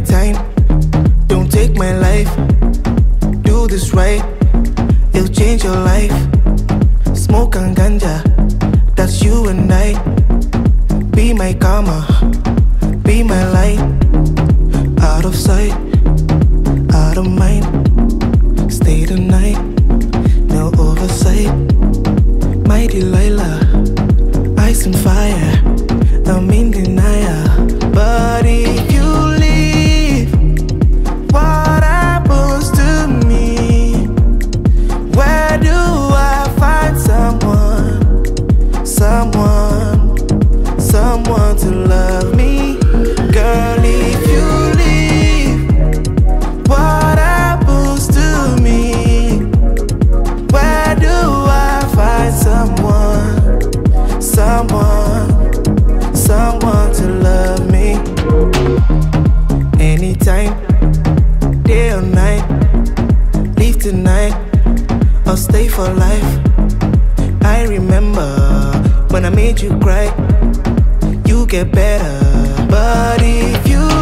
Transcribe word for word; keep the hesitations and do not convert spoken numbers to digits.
my time, don't take my life. Do this right, it'll change your life. Smoke and ganja, that's you and I. Be my karma, be my light. Out of sight, out of mind. Stay the night, no oversight. My Delilah, ice and fire. I'm in denial, but if you leave, what happens to me? Where do I find someone, someone, someone to love me? Girl, if you leave, what happens to me? Where do I find someone, someone, someone to love me? Anytime, day or night. Leave tonight, I'll stay for life. I remember when I made you cry. You get better, but if you